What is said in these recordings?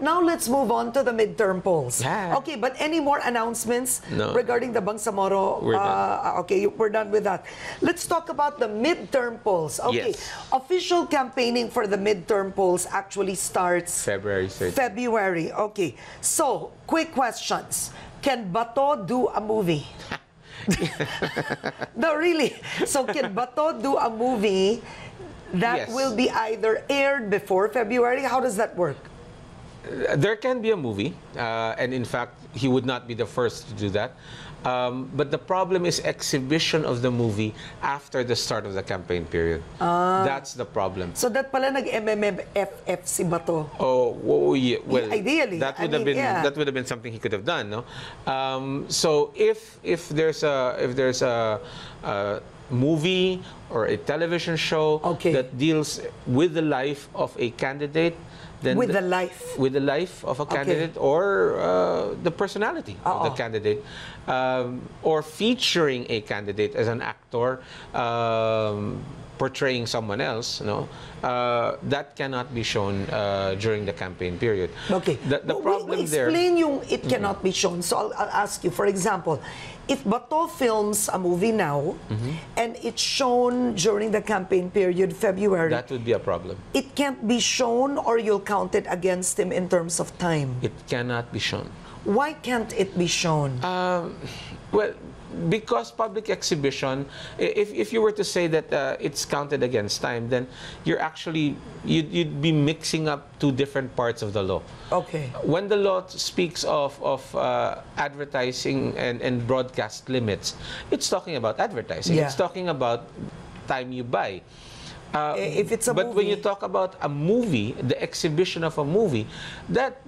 Now let's move on to the midterm polls. Yeah. Okay, but any more announcements regarding the Bangsamoro? We're done. Okay, we're done with that. Let's talk about the midterm polls. Okay, yes. Official campaigning for the midterm polls actually starts February 30th. February. Okay, so quick questions. Can Bato do a movie? No, really. So can Bato do a movie that will be either aired before February? How does that work? There can be a movie, and in fact, he would not be the first to do that. But the problem is exhibition of the movie after the start of the campaign period. That's the problem. So that pala nag-MMFF si Bato. Oh, yeah. Well, ideally, that would have been something he could have done, no? So if there's a movie or a television show that deals with the life of a candidate, then with the life of a candidate or the personality of the candidate, or featuring a candidate as an actor portraying someone else, that cannot be shown during the campaign period. Okay. Explain it cannot be shown. So I'll ask you, for example, if Bato films a movie now and it's shown during the campaign period, February, that would be a problem. It can't be shown, or you'll count it against him in terms of time. It cannot be shown. Why can't it be shown? Well, because public exhibition, if you were to say that it's counted against time, then you're actually, you'd be mixing up two different parts of the law. Okay. When the law speaks of advertising and broadcast limits, it's talking about advertising. Yeah. It's talking about time you buy. If it's a movie. But when you talk about a movie, the exhibition of a movie, that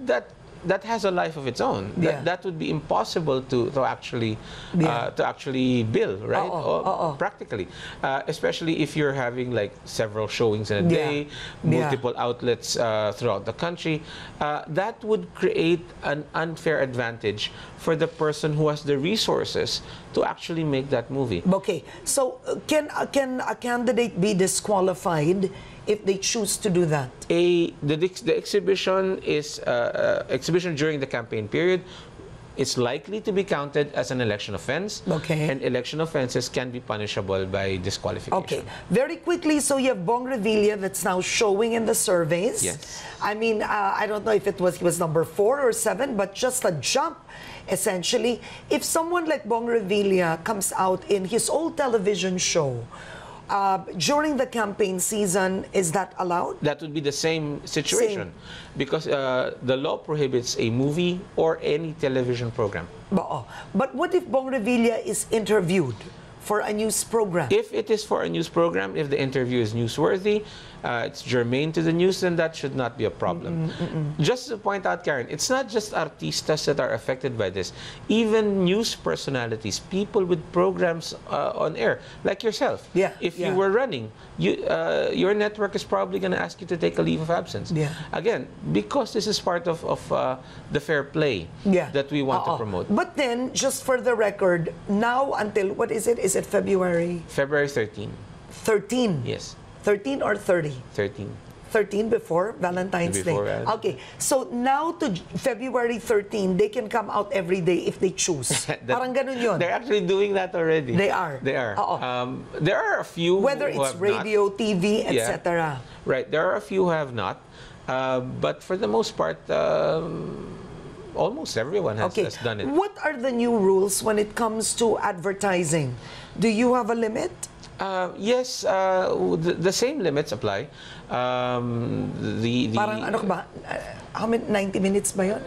has a life of its own. Yeah. That would be impossible to actually bill, right? Practically, especially if you're having like several showings in a day, multiple outlets throughout the country. That would create an unfair advantage for the person who has the resources to actually make that movie. Okay, so can a candidate be disqualified if they choose to do that? The exhibition is exhibition during the campaign period. It's likely to be counted as an election offense. Okay. And election offenses can be punishable by disqualification. Okay. Very quickly, so you have Bong Revilla that's now showing in the surveys. Yes. I mean, I don't know if he was number 4 or 7, but just a jump, essentially. If someone like Bong Revilla comes out in his old television show, during the campaign season, is that allowed? That would be the same situation, because the law prohibits a movie or any television program. But what if Bong Revilla is interviewed for a news program? If it is for a news program, if the interview is newsworthy, it's germane to the news, then that should not be a problem. Just to point out, Karen, it's not just artistas that are affected by this. Even news personalities, people with programs on air, like yourself. Yeah. If you were running, your network is probably going to ask you to take a leave of absence. Yeah. Again, because this is part of the fair play that we want to promote. But then, just for the record, now until, what is it? Is it February? February 13. 13? Yes. 13 or 30? 13. 13 before Valentine's Day. Okay, so now to February 13, they can come out every day if they choose. Parang ganun yun. They're actually doing that already. They are. They are. There are a few. Whether it's radio, TV, etc. Right. There are a few who have not, but for the most part, almost everyone has done it. What are the new rules when it comes to advertising? Do you have a limit? Yes, the same limits apply. Parang ano ba? How many 90 minutes ba yun?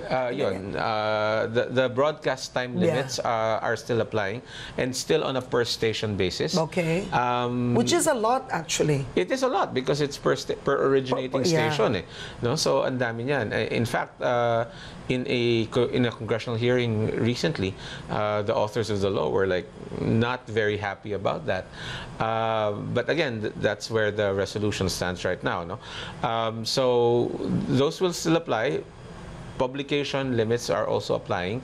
The broadcast time limits are still applying, and still on a per station basis. Okay. Which is a lot, actually. It is a lot because it's per originating station. Eh. No, so ang dami niyan. In fact, in a congressional hearing recently, the authors of the law were like not very happy about that. But again, that's where the resolution stands right now. No, so those will still apply. Publication limits are also applying.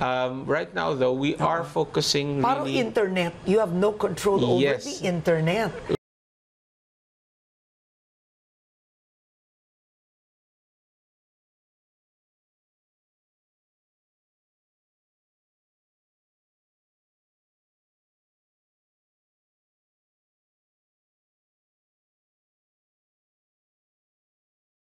Right now, though, we are focusing. Parang internet, you have no control over the internet.